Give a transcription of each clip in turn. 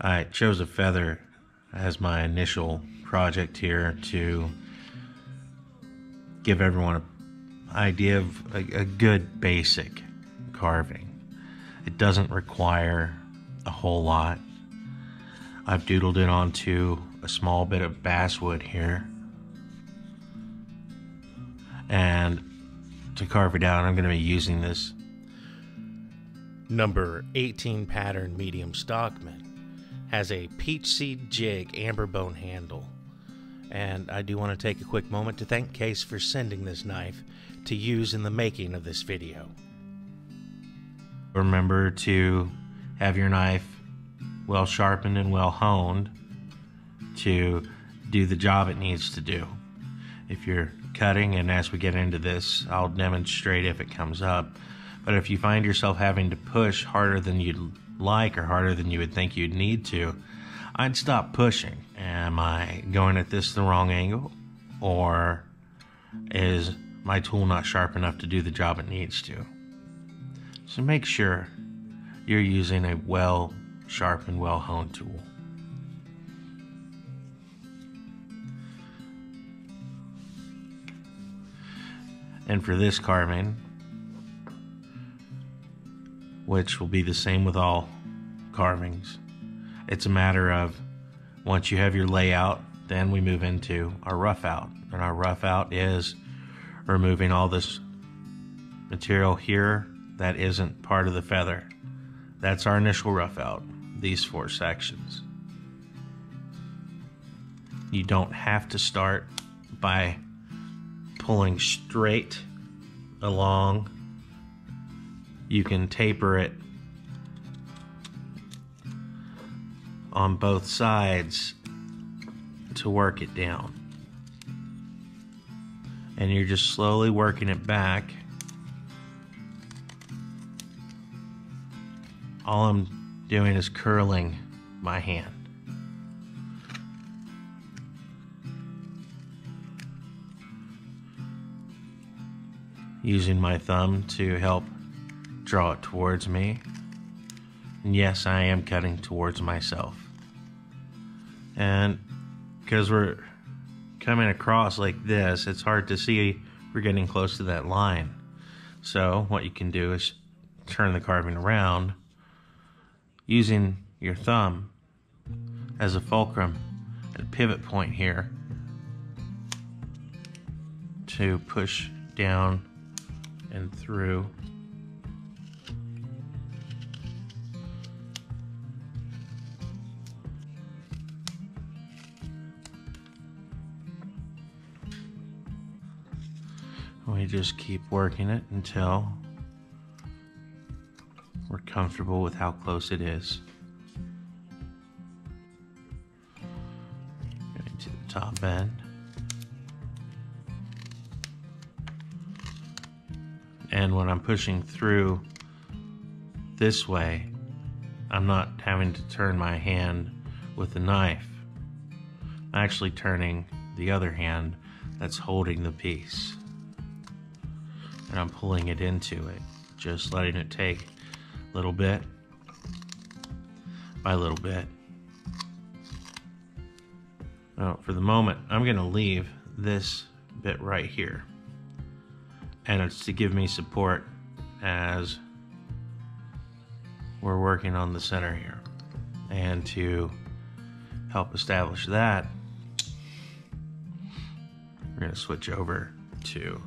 I chose a feather as my initial project here to give everyone an idea of a good basic carving. It doesn't require a whole lot. I've doodled it onto a small bit of basswood here. And to carve it out, I'm going to be using this number 18 pattern medium stockman. Has a peach seed jig amber bone handle. And I do want to take a quick moment to thank Case for sending this knife to use in the making of this video. Remember to have your knife well sharpened and well honed to do the job it needs to do. If you're cutting, and as we get into this, I'll demonstrate if it comes up, but if you find yourself having to push harder than you'd like or harder than you would think you'd need to, I'd stop pushing. Am I going at this the wrong angle, or is my tool not sharp enough to do the job it needs to? So make sure you're using a well sharpened, well honed tool. And for this carving, which will be the same with all carvings, it's a matter of, once you have your layout, then we move into our rough out. And our rough out is removing all this material here that isn't part of the feather. That's our initial rough out, these four sections. You don't have to start by pulling straight along. You can taper it on both sides to work it down. And you're just slowly working it back. All I'm doing is curling my hand. Using my thumb to help draw it towards me. And yes, I am cutting towards myself. And because we're coming across like this, it's hard to see we're getting close to that line. So what you can do is turn the carving around using your thumb as a fulcrum at a pivot point here to push down and through . We just keep working it until we're comfortable with how close it is. Going to the top end. And when I'm pushing through this way, I'm not having to turn my hand with the knife. I'm actually turning the other hand that's holding the piece. And I'm pulling it into it, just letting it take little bit by little bit. Now, for the moment, I'm going to leave this bit right here, and it's to give me support as we're working on the center here. And to help establish that, we're going to switch over to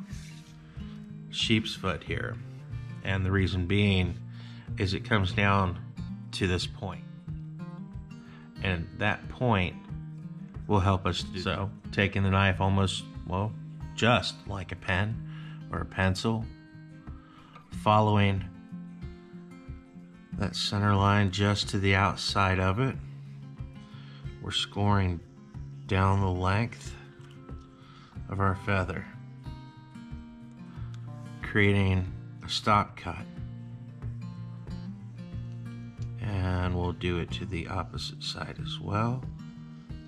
sheep's foot here, and the reason being is it comes down to this point, and that point will help us do so. Taking the knife almost, well, just like a pen or a pencil, following that center line just to the outside of it, we're scoring down the length of our feather, creating a stop cut. And we'll do it to the opposite side as well.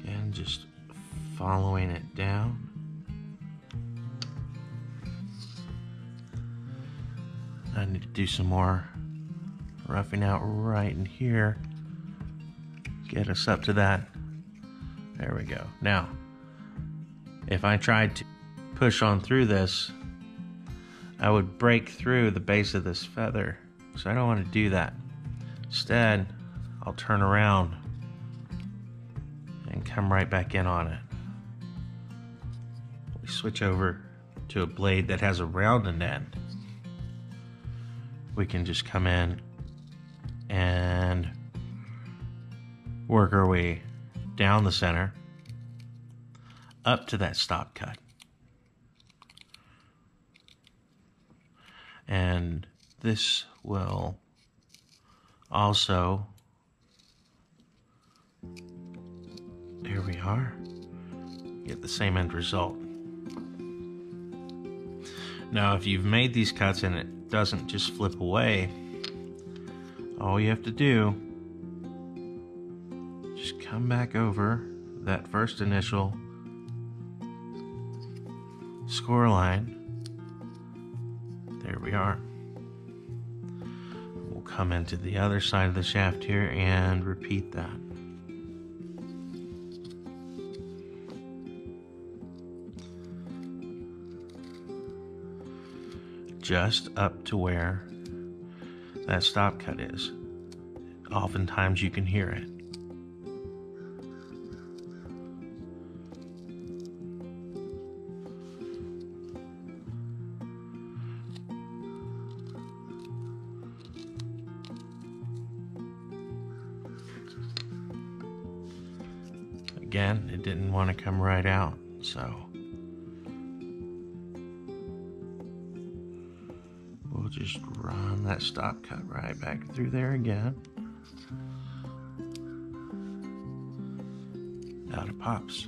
Again, just following it down. I need to do some more roughing out right in here get us up to that. There we go. Now, if I tried to push on through this, I would break through the base of this feather. So I don't want to do that. Instead, I'll turn around and come right back in on it. We switch over to a blade that has a rounded end. We can just come in and work our way down the center up to that stop cut. And this will also, here we are, get the same end result. Now, if you've made these cuts and it doesn't just flip away, all you have to do is just come back over that first initial score line. There we are. We'll come into the other side of the shaft here and repeat that. Just up to where that stop cut is. Oftentimes you can hear it. Again, it didn't want to come right out, so we'll just run that stop cut right back through there again. Out it pops.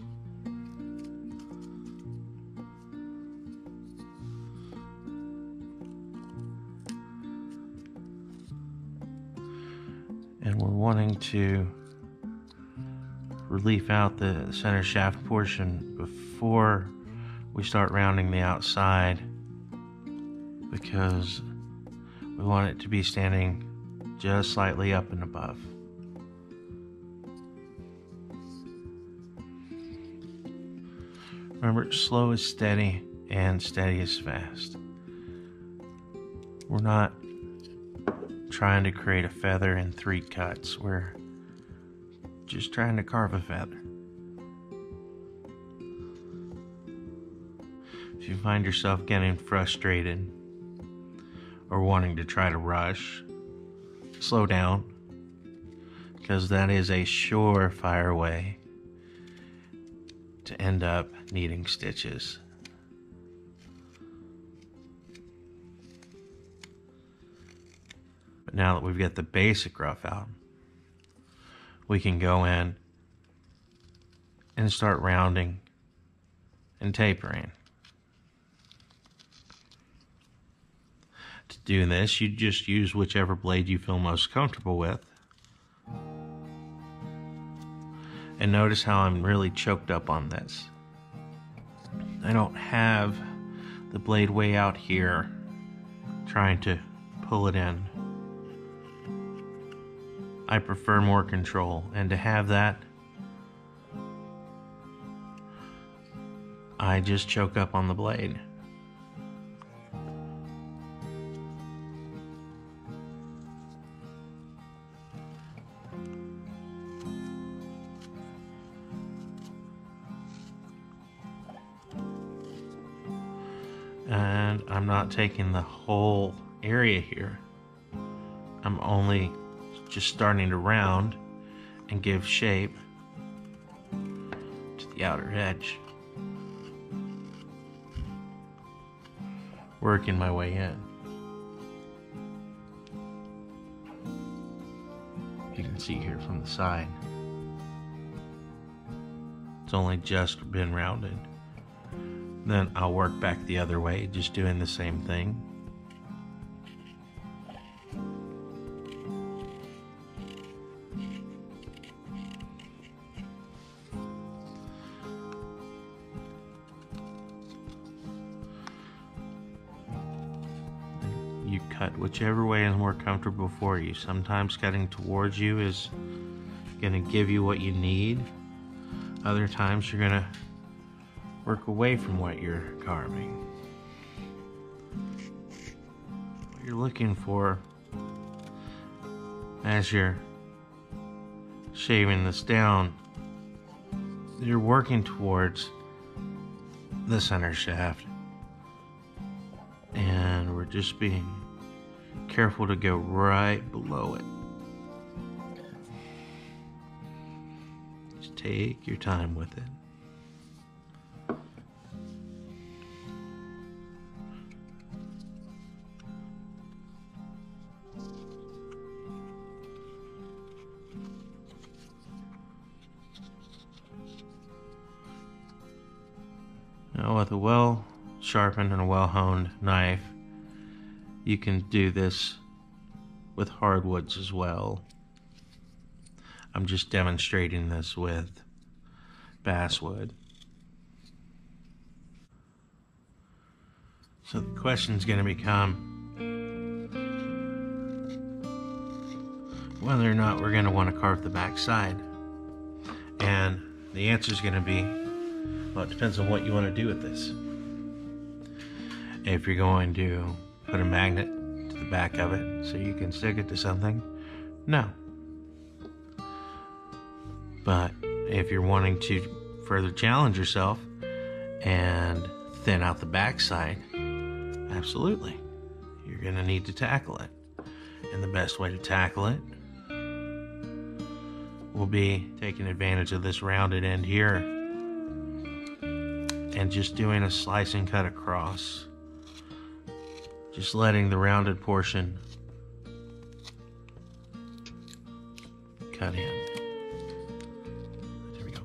And we're wanting to relief out the center shaft portion before we start rounding the outside, because we want it to be standing just slightly up and above. Remember, slow is steady and steady is fast. We're not trying to create a feather in 3 cuts. We're just trying to carve a feather. If you find yourself getting frustrated or wanting to try to rush, slow down, because that is a surefire way to end up needing stitches. But now that we've got the basic rough out, we can go in and start rounding and tapering. To do this, you just use whichever blade you feel most comfortable with. And notice how I'm really choked up on this. I don't have the blade way out here trying to pull it in. I prefer more control, and to have that, I just choke up on the blade. And I'm not taking the whole area here. I'm only just starting to round and give shape to the outer edge. Working my way in. You can see here from the side, it's only just been rounded. Then I'll work back the other way, just doing the same thing. Whichever way is more comfortable for you. Sometimes cutting towards you is going to give you what you need. Other times you're going to work away from what you're carving. What you're looking for as you're shaving this down, you're working towards the center shaft, and we're just being careful to go right below it. Just take your time with it. Now with a well sharpened and a well honed knife, you can do this with hardwoods as well. I'm just demonstrating this with basswood. So the question's going to become whether or not we're going to want to carve the back side. And the answer's going to be, well, it depends on what you want to do with this. If you're going to put a magnet to the back of it so you can stick it to something, no. But if you're wanting to further challenge yourself and thin out the backside, absolutely, you're going to need to tackle it. And the best way to tackle it will be taking advantage of this rounded end here and just doing a slice and cut across. Just letting the rounded portion cut in. There we go.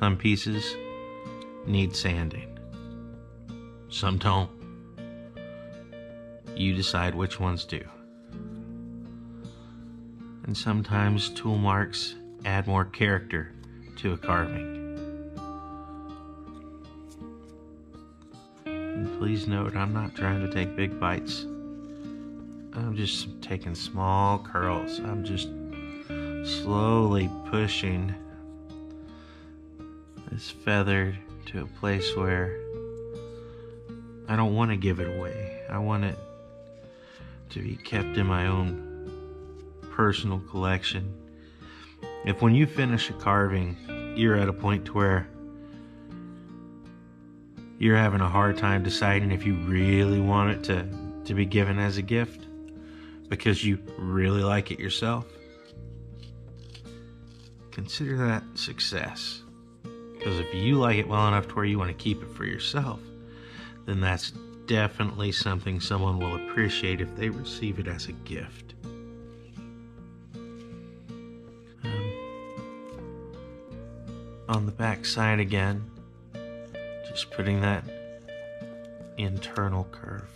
Some pieces need sanding. Some don't. You decide which ones do. And sometimes tool marks add more character to a carving. And please note, I'm not trying to take big bites. I'm just taking small curls. I'm just slowly pushing this feather to a place where I don't want to give it away. I want it to be kept in my own personal collection. If when you finish a carving, you're at a point to where you're having a hard time deciding if you really want it to be given as a gift because you really like it yourself, consider that success. Because if you like it well enough to where you want to keep it for yourself, then that's definitely something someone will appreciate if they receive it as a gift. On the back side again, just putting that internal curve.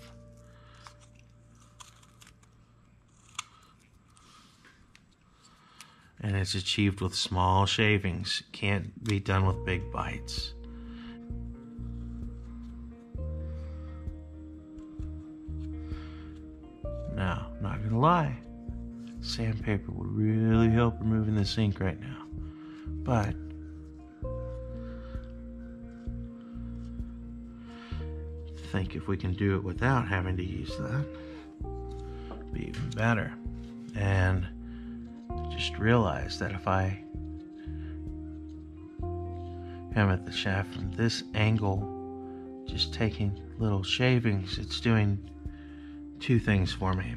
And it's achieved with small shavings. Can't be done with big bites. Now, not gonna lie, sandpaper would really help removing this ink right now. But I think if we can do it without having to use that, it'd be even better. And just realize that if I come at the shaft from this angle, just taking little shavings, it's doing two things for me.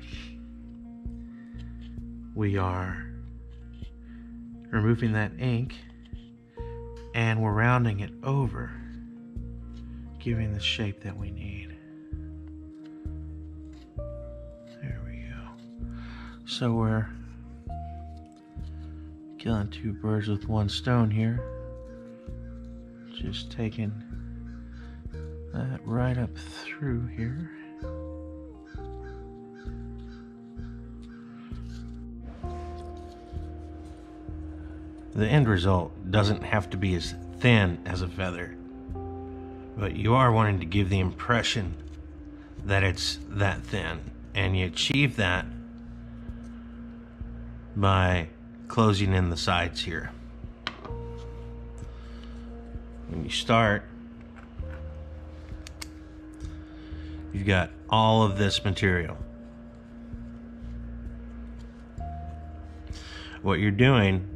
We are removing that ink and we're rounding it over, giving the shape that we need. There we go. So we're killing two birds with one stone here. Just taking that right up through here. The end result doesn't have to be as thin as a feather, but you are wanting to give the impression that it's that thin, and you achieve that by closing in the sides here. When you start, you've got all of this material. What you're doing,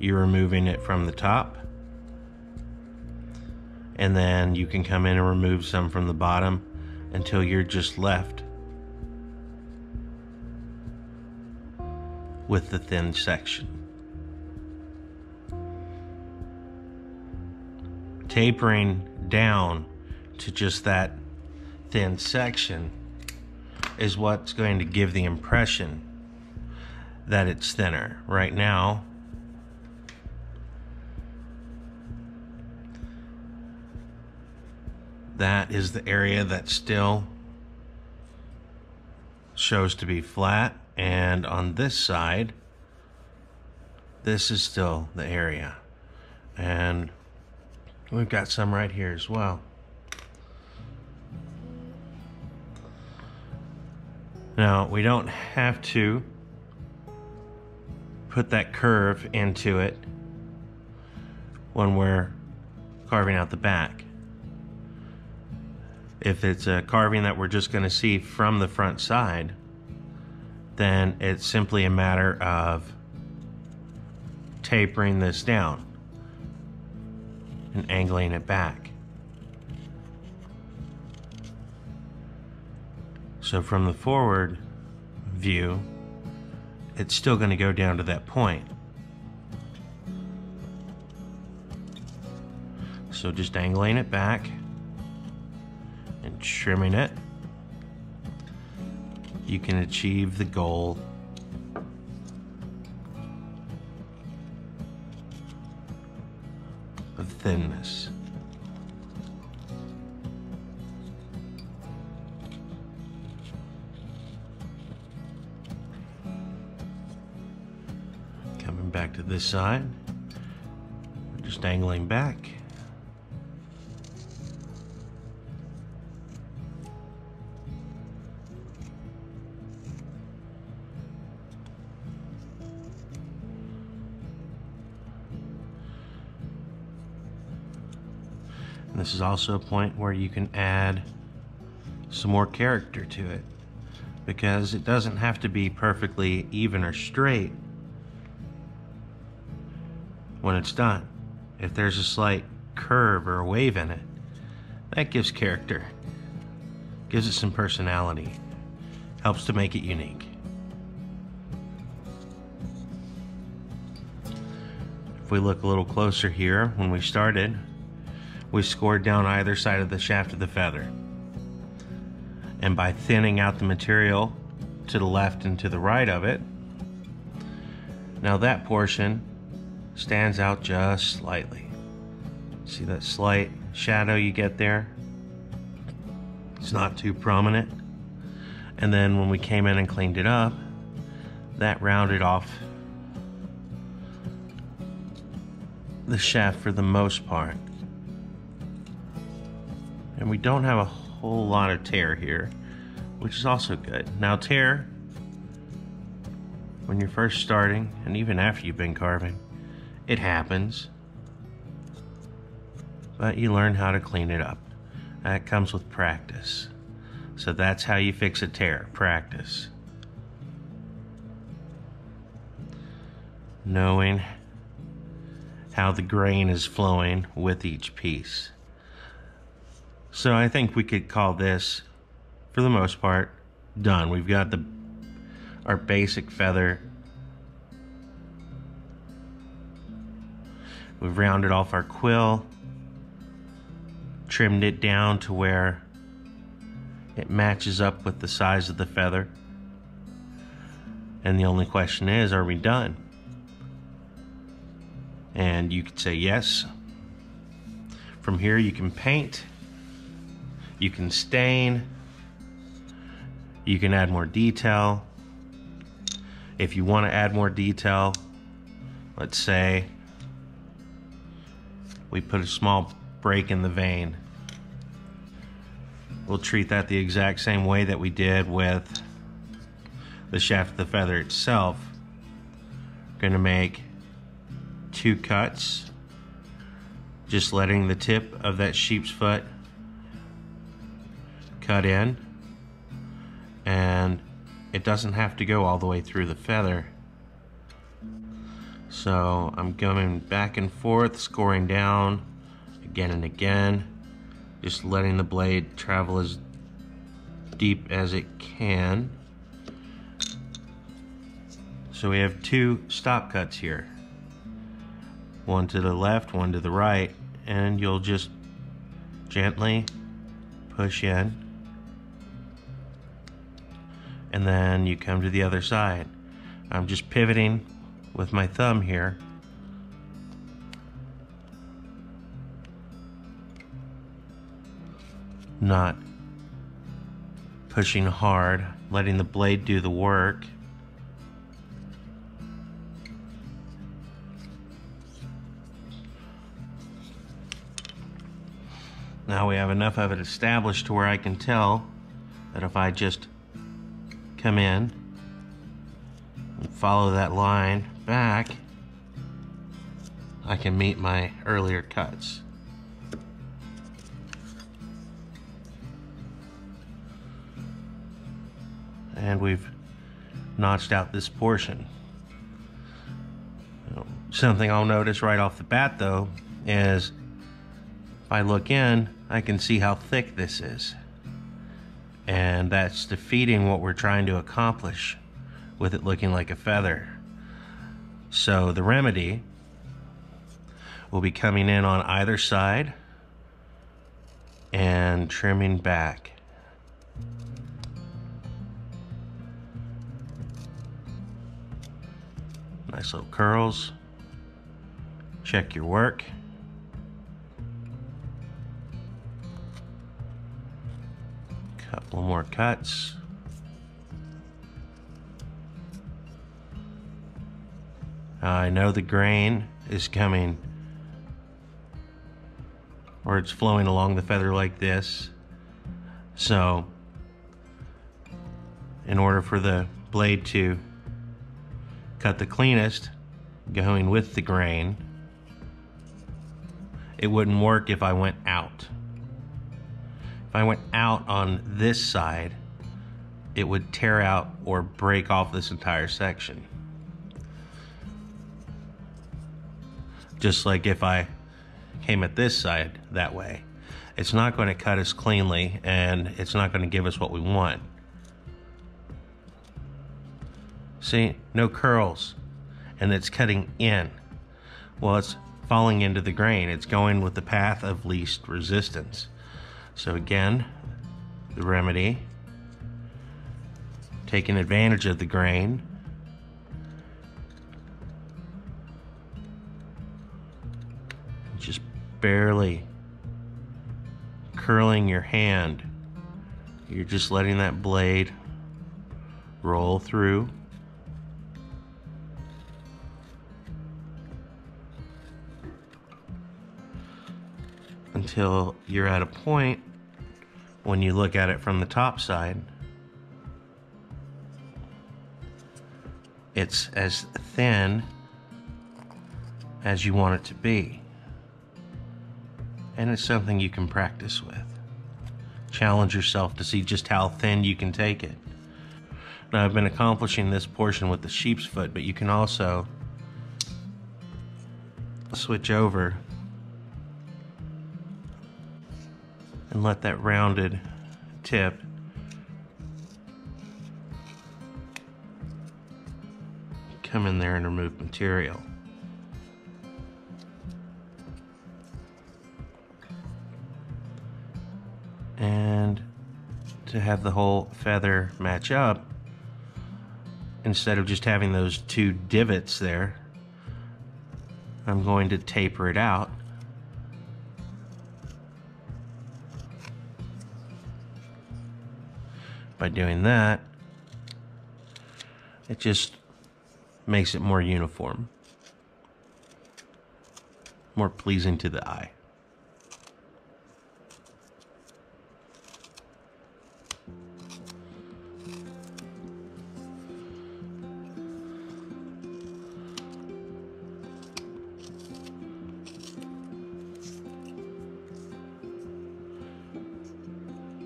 you're removing it from the top, and then you can come in and remove some from the bottom until you're just left with the thin section. Tapering down to just that thin section is what's going to give the impression that it's thinner. Right now, that is the area that still shows to be flat, and on this side, this is still the area, and we've got some right here as well. Now, we don't have to put that curve into it when we're carving out the back. If it's a carving that we're just going to see from the front side, then it's simply a matter of tapering this down and angling it back. So from the forward view, it's still going to go down to that point. So just angling it back and trimming it, you can achieve the goal of thinness. Coming back to this side, just angling back. This is also a point where you can add some more character to it, because it doesn't have to be perfectly even or straight when it's done. If there's a slight curve or a wave in it, that gives character, gives it some personality, helps to make it unique. If we look a little closer here, when we started, we scored down either side of the shaft of the feather. And by thinning out the material to the left and to the right of it, now that portion stands out just slightly. See that slight shadow you get there? It's not too prominent. And then when we came in and cleaned it up, that rounded off the shaft for the most part. And we don't have a whole lot of tear here, which is also good. Now, tear, when you're first starting, and even after you've been carving, it happens. But you learn how to clean it up. That comes with practice. So that's how you fix a tear, practice. Knowing how the grain is flowing with each piece. So I think we could call this, for the most part, done. We've got our basic feather. We've rounded off our quill, trimmed it down to where it matches up with the size of the feather. And the only question is, are we done? And you could say yes. From here, you can paint. You can stain, you can add more detail. If you want to add more detail, let's say we put a small break in the vein. We'll treat that the exact same way that we did with the shaft of the feather itself. We're going to make two cuts, just letting the tip of that sheep's foot cut in, and it doesn't have to go all the way through the feather. So I'm going back and forth, scoring down again and again, just letting the blade travel as deep as it can. So we have two stop cuts here, one to the left, one to the right, and you'll just gently push in, and then you come to the other side. I'm just pivoting with my thumb here, not pushing hard, letting the blade do the work. Now we have enough of it established to where I can tell that if I just come in and follow that line back, I can meet my earlier cuts. And we've notched out this portion. Something I'll notice right off the bat though is if I look in, I can see how thick this is, and that's defeating what we're trying to accomplish with it looking like a feather. So the remedy will be coming in on either side and trimming back. Nice little curls. Check your work. Couple more cuts. I know the grain is coming, or it's flowing along the feather like this. So in order for the blade to cut the cleanest, going with the grain, it wouldn't work if I went out. If I went out on this side, it would tear out or break off this entire section. Just like if I came at this side that way, it's not going to cut us cleanly, and it's not going to give us what we want. See, no curls, and it's cutting in. Well, it's falling into the grain. It's going with the path of least resistance. So again, the remedy, taking advantage of the grain, just barely curling your hand. You're just letting that blade roll through. Until you're at a point when you look at it from the top side, it's as thin as you want it to be. And it's something you can practice with. Challenge yourself to see just how thin you can take it. Now, I've been accomplishing this portion with the sheep's foot, but you can also switch over and let that rounded tip come in there and remove material. And to have the whole feather match up, instead of just having those two divots there, I'm going to taper it out. By doing that, it just makes it more uniform, more pleasing to the eye.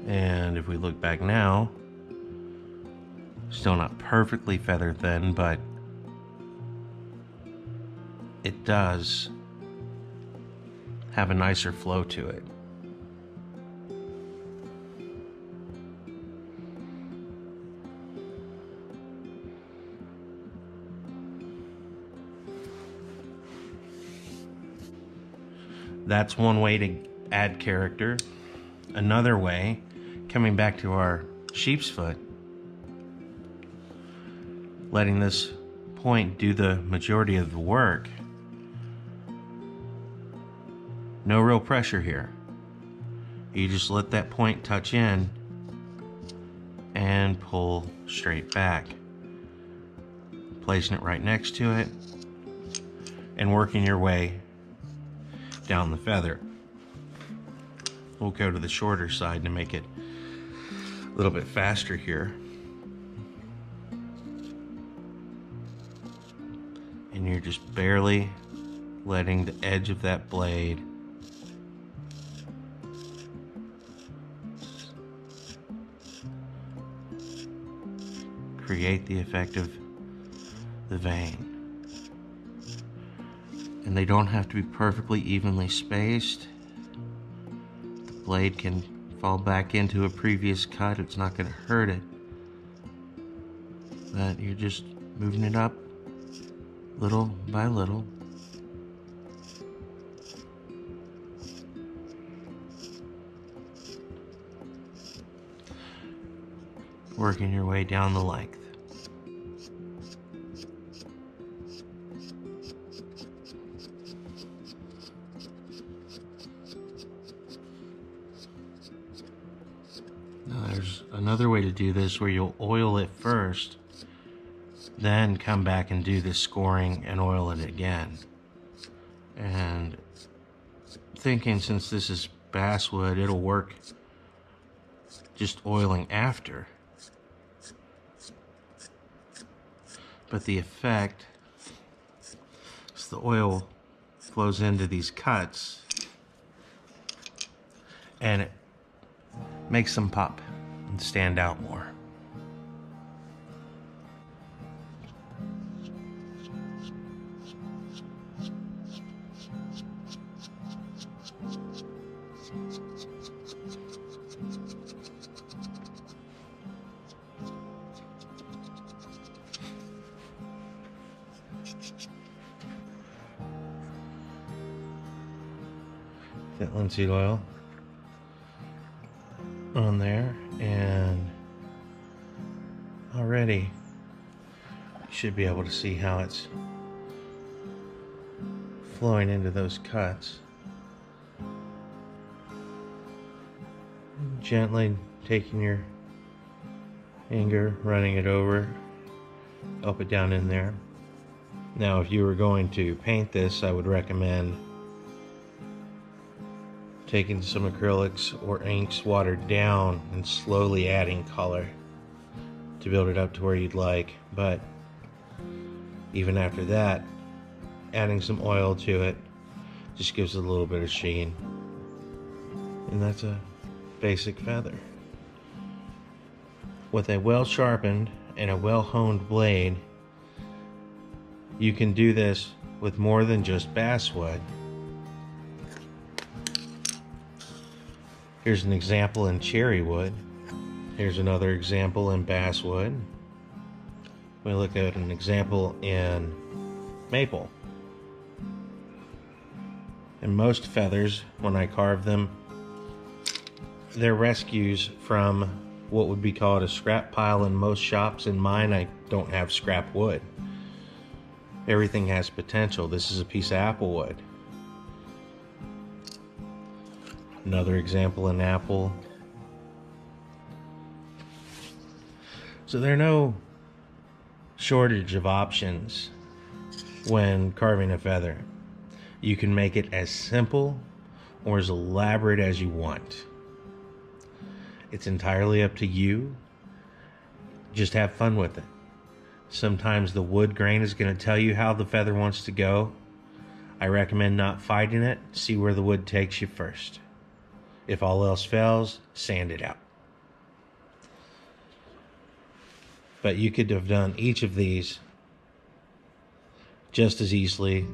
And if we look back now, still not perfectly feather thin, but it does have a nicer flow to it. That's one way to add character. Another way, coming back to our sheep's foot, letting this point do the majority of the work. No real pressure here. You just let that point touch in and pull straight back, placing it right next to it and working your way down the feather. We'll go to the shorter side to make it a little bit faster here. And you're just barely letting the edge of that blade create the effect of the vein. And they don't have to be perfectly evenly spaced. The blade can fall back into a previous cut. It's not going to hurt it. But you're just moving it up little by little. Working your way down the length. Another way to do this, where you'll oil it first, then come back and do this scoring and oil it again. And thinking since this is basswood, it'll work just oiling after. But the effect is the oil flows into these cuts and it makes them pop and stand out more. That linseed oil on there, and already you should be able to see how it's flowing into those cuts. Gently taking your finger, running it over, up it down in there. Now if you were going to paint this, I would recommend taking some acrylics or inks watered down and slowly adding color to build it up to where you'd like. But even after that, adding some oil to it just gives it a little bit of sheen. And that's a basic feather. With a well sharpened and a well honed blade, you can do this with more than just basswood. Here's an example in cherry wood. Here's another example in basswood. We look at an example in maple. And most feathers, when I carve them, they're rescues from what would be called a scrap pile in most shops. In mine, I don't have scrap wood. Everything has potential. This is a piece of apple wood. Another example, an apple. So there are no shortage of options when carving a feather. You can make it as simple or as elaborate as you want. It's entirely up to you. Just have fun with it. Sometimes the wood grain is going to tell you how the feather wants to go. I recommend not fighting it. See where the wood takes you first. If all else fails, sand it out. but you could have done each of these just as easily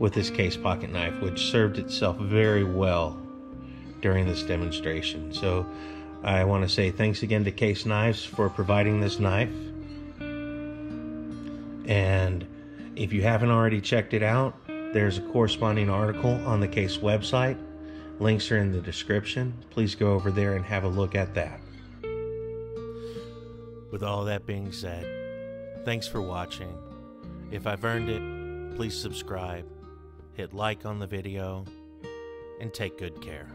with this case pocket knife, which served itself very well during this demonstration. So I want to say thanks again to Case Knives for providing this knife. And if you haven't already checked it out, there's a corresponding article on the Case website. Links are in the description. Please go over there and have a look at that. With all that being said, thanks for watching. If I've earned it, please subscribe, hit like on the video, and take good care.